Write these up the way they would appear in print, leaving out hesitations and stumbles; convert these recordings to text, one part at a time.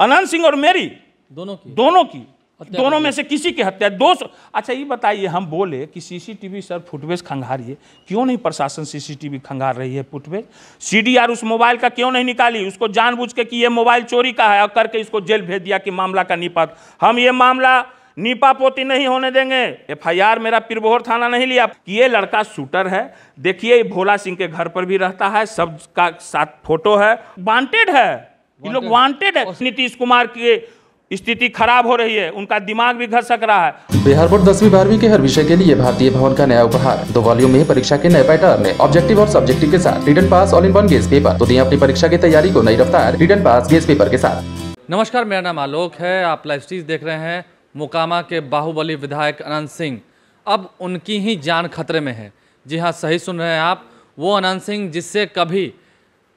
अनंत सिंह और मेरी दोनों में से किसी की हत्या। अच्छा ये बताइए, हम बोले कि सीसीटीवी सर फुटवेज खंगारिए, क्यों नहीं प्रशासन सीसीटीवी खंगार रही है फुटवेज? सीडीआर उस मोबाइल का क्यों नहीं निकाली? उसको जानबूझ के कि ये मोबाइल चोरी का है और करके इसको जेल भेज दिया कि मामला का निपात। हम ये मामला नीपापोती नहीं होने देंगे। एफआईआर मेरा पिरबहोर थाना नहीं लिया कि ये लड़का शूटर है। देखिए भोला सिंह के घर पर भी रहता है, सब का साथ फोटो है, वांटेड है, ये लोग वांटेड है। नीतीश कुमार के स्थिति खराब हो रही है, उनका दिमाग भी घसक रहा है। बिहार बोर्ड 10वीं-12वीं के हर विषय के लिए भारतीय भवन का नया उपहार, 2 वॉल्यूम में परीक्षा के नए पैटर्न में ऑब्जेक्टिव और सब्जेक्टिव के साथ return pass all in one guess paper. तो दिए अपनी परीक्षा की तैयारी को नई रफ्तार रिटर्न पास गेस पेपर के साथ। नमस्कार, मेरा नाम आलोक है, आप लाइव स्ट्रीम देख रहे हैं। मोकामा के बाहुबली विधायक अनंत सिंह, अब उनकी ही जान खतरे में है। जी हाँ, सही सुन रहे हैं आप। वो अनंत सिंह जिससे कभी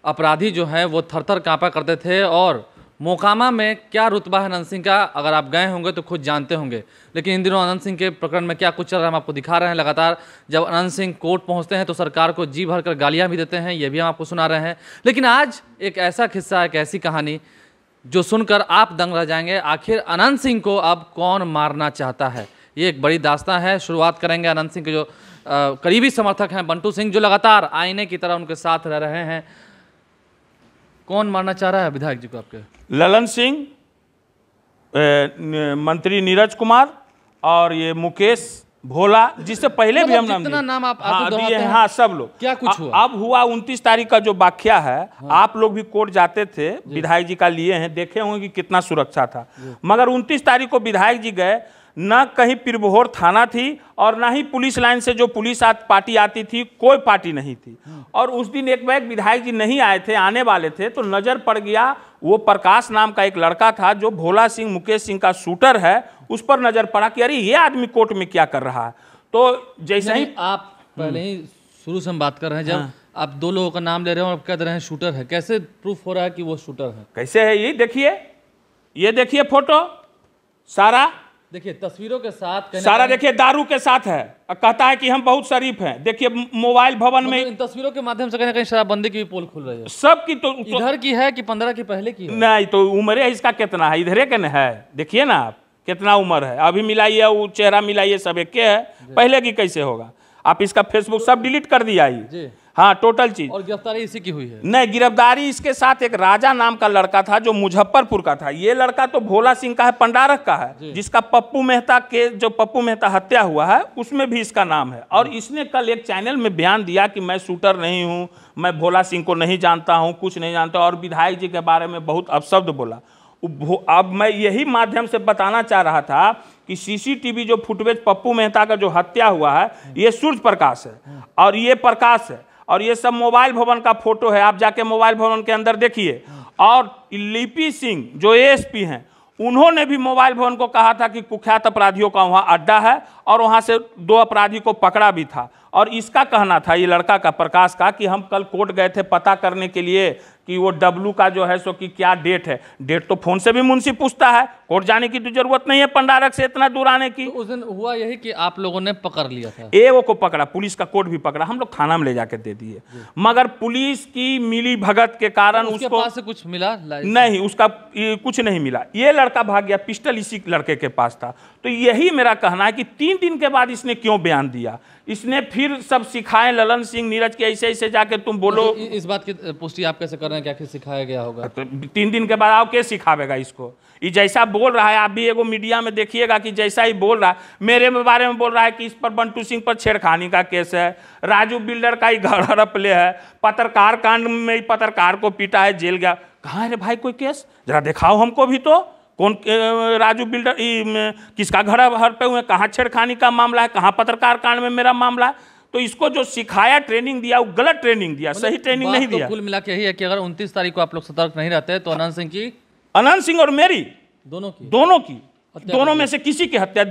अपराधी जो हैं वो थरथर कांपा करते थे। और मोकामा में क्या रुतबा है अनंत सिंह का, अगर आप गए होंगे तो खुद जानते होंगे। लेकिन इन दिनों अनंत सिंह के प्रकरण में क्या कुछ चल रहा है हम आपको दिखा रहे हैं लगातार। जब अनंत सिंह कोर्ट पहुंचते हैं तो सरकार को जी भर कर गालियाँ भी देते हैं, ये भी हम आपको सुना रहे हैं। लेकिन आज एक ऐसा किस्सा, एक ऐसी कहानी जो सुनकर आप दंग रह जाएंगे। आखिर अनंत सिंह को अब कौन मारना चाहता है, ये एक बड़ी दास्तां है। शुरुआत करेंगे अनंत सिंह के जो करीबी समर्थक हैं, बंटू सिंह, जो लगातार आईने की तरह उनके साथ रह रहे हैं। कौन मारना चाह रहा है विधायक जी को आपके? ललन सिंह, मंत्री नीरज कुमार और ये मुकेश भोला, जिससे पहले भी हम नाम आप दिए हैं। हाँ, सब लोग। क्या कुछ हुआ? अब हुआ 29 तारीख का जो वाक्या है। हाँ। आप लोग भी कोर्ट जाते थे, विधायक जी का लिए हैं, देखे होंगे कि कितना सुरक्षा था। मगर 29 तारीख को विधायक जी गए, ना कहीं पिरबहोर थाना थी और ना ही पुलिस लाइन से जो पुलिस पार्टी आती थी, कोई पार्टी नहीं थी। और उस दिन एक बार विधायक जी नहीं आए थे, आने वाले थे, तो नज़र पड़ गया वो प्रकाश नाम का एक लड़का था जो भोला सिंह, मुकेश सिंह का शूटर है, उस पर नज़र पड़ा कि अरे ये आदमी कोर्ट में क्या कर रहा है। तो जैसे ही आप पहले ही शुरू से हम बात कर रहे हैं, जब आप दो लोगों का नाम ले रहे हो, आप कह रहे हैं शूटर है, कैसे प्रूफ हो रहा है कि वो शूटर है? कैसे है ये देखिए, ये देखिए फोटो सारा, देखिए तस्वीरों के साथ सारा, देखिए दारू के साथ है, कहता है कि हम बहुत शरीफ हैं। देखिए मोबाइल भवन में इन तस्वीरों के माध्यम से कहीं ना कहीं शराबबंदी की भी पोल खुल रही है सबकी। तो इधर की है कि 15 की पहले की है? नहीं, तो उम्र इसका कितना है, इधरे के न है, देखिए ना आप कितना उम्र है। अभी मिलाइए, वो चेहरा मिलाइए, सब एक के है, पहले की कैसे होगा? आप इसका फेसबुक सब डिलीट कर दिया ये। हाँ, टोटल चीज। और गिरफ्तारी इसी की हुई है? नहीं, गिरफ्तारी इसके साथ एक राजा नाम का लड़का था जो मुजफ्फरपुर का था। ये लड़का तो भोला सिंह का है, पंडारक का है, जिसका पप्पू मेहता के, जो पप्पू मेहता हत्या हुआ है उसमें भी इसका नाम है। और इसने कल एक चैनल में बयान दिया कि मैं शूटर नहीं हूँ, मैं भोला सिंह को नहीं जानता हूँ, कुछ नहीं जानता, और विधायक जी के बारे में बहुत अपशब्द बोला। अब मैं यही माध्यम से बताना चाह रहा था कि सीसीटीवी जो फुटेज पप्पू मेहता का जो हत्या हुआ है, ये सूर्य प्रकाश है और ये प्रकाश है और ये सब मोबाइल भवन का फोटो है, आप जाके मोबाइल भवन के अंदर देखिए। और लिपि सिंह जो एएसपी हैं, उन्होंने भी मोबाइल भवन को कहा था कि कुख्यात अपराधियों का वहाँ अड्डा है और वहाँ से 2 अपराधी को पकड़ा भी था। और इसका कहना था, ये लड़का का, प्रकाश का, कि हम कल कोर्ट गए थे पता करने के लिए कि वो डब्लू का जो है सो कि क्या डेट है। डेट तो फोन से भी मुंशी पूछता है, कोर्ट जाने की तो जरूरत नहीं है पंडारक से इतना दूर आने की। तो उस दिन हुआ यही कि आप लोगों ने पकड़ लिया था, एओ को पकड़ा, पुलिस का कोर्ट भी पकड़ा, हम लोग थाना में ले जाकर दे दिए। मगर पुलिस की मिली भगत के कारण उसके पास से कुछ मिला नहीं, उसका कुछ नहीं मिला। ये लड़का भाग गया, पिस्टल इसी लड़के के पास था। तो यही मेरा कहना है कि 3 दिन के बाद इसने क्यों बयान दिया? इसने फिर सब सिखाए ललन सिंह, नीरज के, ऐसे ऐसे जाके तुम बोलो। इस बात की पुष्टि आप कैसे कर रहे हैं कि आखिर सिखाया गया होगा? तो 3 दिन के बाद आओ, क्या सिखावेगा इसको? ये जैसा बोल रहा है, आप भी एगो मीडिया में देखिएगा कि जैसा ही बोल रहा है, मेरे बारे में बोल रहा है कि इस पर बंटू सिंह पर छेड़खानी का केस है, राजू बिल्डर का ही घर हड़प ले है, पत्रकार कांड में पत्रकार को पीटा है, जेल गया। कहाँ है रे भाई कोई केस, जरा दिखाओ हमको भी तो, कौन राजू बिल्डर किसका घर हर पे हुए, कहाँ छेड़खानी का मामला है, कहाँ पत्रकार कांड में मेरा मामला है। तो इसको जो सिखाया, ट्रेनिंग दिया, वो गलत ट्रेनिंग दिया, सही ट्रेनिंग नहीं दिया। तो कुल मिला के यही है कि अगर 29 तारीख को आप लोग सतर्क नहीं रहते तो अनंत सिंह और मेरी दोनों में से किसी की हत्या।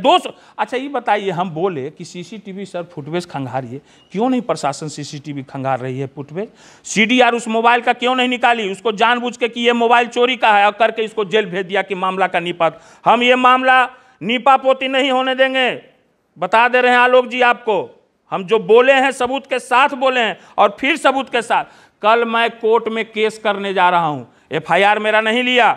अच्छा ये बताइए, हम बोले कि सीसीटीवी सर फुटेज खंगारिए, क्यों नहीं प्रशासन सीसीटीवी खंगार रही है फुटेज? सीडीआर उस मोबाइल का क्यों नहीं निकाली? उसको जानबूझ के कि ये मोबाइल चोरी का है और करके इसको जेल भेज दिया कि मामला का निपात। हम ये मामला नीपापोती नहीं होने देंगे, बता दे रहे हैं आलोक जी आपको। हम जो बोले हैं सबूत के साथ बोले हैं, और फिर सबूत के साथ। कल मैं कोर्ट में केस करने जा रहा हूँ, एफआईआर मेरा नहीं लिया,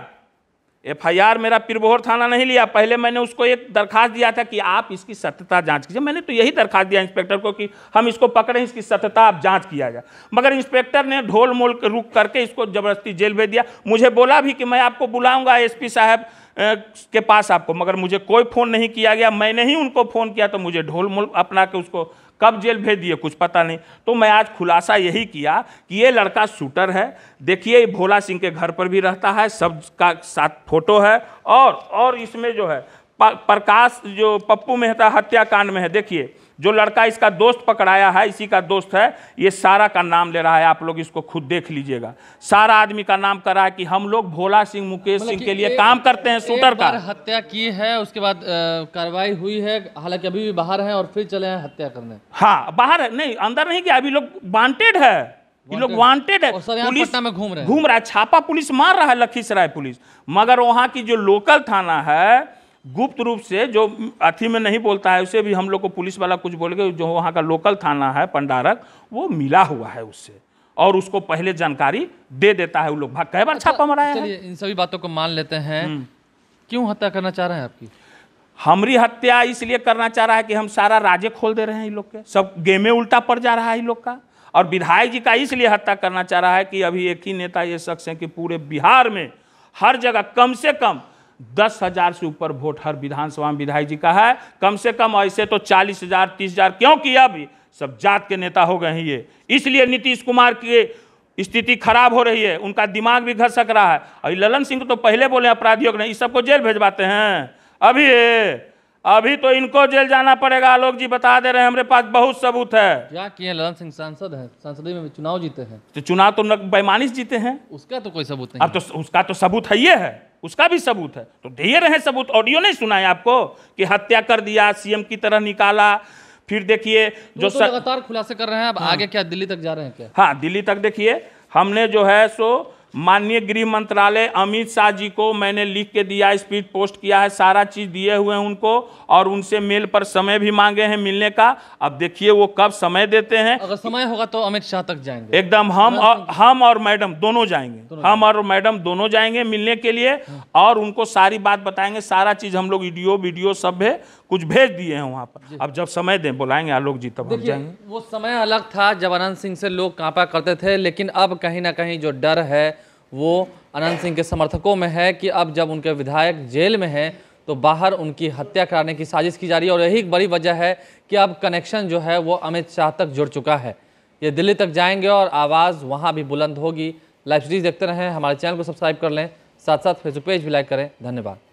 एफआईआर मेरा पिरबहोर थाना नहीं लिया, पहले मैंने उसको एक दरखास्त दिया था कि आप इसकी सत्यता जांच कीजिए। मैंने तो यही दरखास्त दिया इंस्पेक्टर को कि हम इसको पकड़ें, इसकी सत्यता आप जांच किया जाए, मगर इंस्पेक्टर ने ढोल मोल रुक करके इसको ज़बरदस्ती जेल भेज दिया। मुझे बोला भी कि मैं आपको बुलाऊँगा एसपी साहब के पास आपको, मगर मुझे कोई फ़ोन नहीं किया गया, मैंने ही उनको फ़ोन किया तो मुझे ढोल मोल अपना के उसको कब जेल भेज दिए कुछ पता नहीं। तो मैं आज खुलासा यही किया कि ये लड़का शूटर है, देखिए ये भोला सिंह के घर पर भी रहता है, सब का साथ फोटो है, और इसमें जो है प्रकाश जो पप्पू मेहता हत्याकांड में है, देखिए जो लड़का इसका दोस्त पकड़ाया है इसी का दोस्त है, ये सारा का नाम ले रहा है, आप लोग इसको खुद देख लीजिएगा। सारा आदमी का नाम करा है कि हम लोग भोला सिंह मुकेश सिंह के लिए काम करते हैं, शूटर का हत्या की है, उसके बाद कार्रवाई हुई है, हालांकि अभी भी बाहर हैं और फिर चले हैं हत्या करने। हाँ बाहर है, नहीं अंदर नहीं गया, अभी लोग वांटेड है, ये लोग वांटेड है, पुलिस पटना में घूम रहा है, छापा पुलिस मार रहा है लखीसराय पुलिस, मगर वहाँ की जो लोकल थाना है गुप्त रूप से जो अथी में नहीं बोलता है उसे भी हम लोग को पुलिस वाला कुछ बोल के, जो वहाँ का लोकल थाना है पंडारक वो मिला हुआ है उससे और उसको पहले जानकारी दे देता है वो लोग, भाग कई बार छापा मराया है। इन सभी बातों को मान लेते हैं, क्यों हत्या करना चाह रहे हैं आपकी? हमरी हत्या इसलिए करना चाह रहा है कि हम सारा राज्य खोल दे रहे हैं, इन लोग के सब गेमे उल्टा पड़ जा रहा है इन लोग का, और विधायक जी का इसलिए हत्या करना चाह रहा है कि अभी एक ही नेता ये शख्स है कि पूरे बिहार में हर जगह कम से कम 10,000 से ऊपर वोट हर विधानसभा में विधायक जी का है, कम से कम, ऐसे तो 40,000 30,000, क्योंकि अब सब जात के नेता हो गए हैं ये, इसलिए नीतीश कुमार की स्थिति खराब हो रही है, उनका दिमाग भी घसक रहा है। और ललन सिंह तो पहले बोले अपराधियों के नहीं, इस सबको जेल भेजवाते हैं, अभी तो इनको जेल जाना पड़ेगा, आलोक जी बता दे रहे हैं हमारे पास बहुत सबूत है। क्या किए ललन सिंह सांसद हैं, सांसद में चुनाव जीते हैं, तो चुनाव तो बेईमानी से जीते हैं, उसका तो कोई सबूत नहीं। अब तो उसका तो सबूत है, ये है उसका भी सबूत है, तो दे रहे हैं सबूत। ऑडियो नहीं सुनाया आपको कि हत्या कर दिया, सीएम की तरह निकाला, फिर देखिए जो तो लगातार खुलासे कर रहे हैं, अब हाँ। आगे क्या दिल्ली तक जा रहे हैं क्या? हाँ दिल्ली तक देखिए, हमने जो है सो माननीय गृह मंत्रालय अमित शाह जी को मैंने लिख के दिया, स्पीड पोस्ट किया है, सारा चीज़ दिए हुए हैं उनको, और उनसे मेल पर समय भी मांगे हैं मिलने का। अब देखिए वो कब समय देते हैं, अगर समय होगा तो अमित शाह तक जाएंगे एकदम, हम और मैडम दोनों जाएंगे, हम और मैडम दोनों जाएंगे मिलने के लिए, और उनको सारी बात बताएंगे, सारा चीज़ हम लोग वीडियो सब है कुछ भेज दिए हैं वहाँ पर। अब जब समय दें बुलाएंगे आलोक जी तब हम जाएंगे। वो समय अलग था जब अनंत सिंह से लोग कांपा करते थे, लेकिन अब कहीं ना कहीं जो डर है वो अनंत सिंह के समर्थकों में है कि अब जब उनके विधायक जेल में हैं तो बाहर उनकी हत्या कराने की साजिश की जा रही है, और यही बड़ी वजह है कि अब कनेक्शन जो है वो अमित शाह तक जुड़ चुका है। ये दिल्ली तक जाएंगे और आवाज़ वहाँ भी बुलंद होगी। लाइव सीरीज देखते रहें, हमारे चैनल को सब्सक्राइब कर लें, साथ साथ फेसबुक पेज भी लाइक करें। धन्यवाद।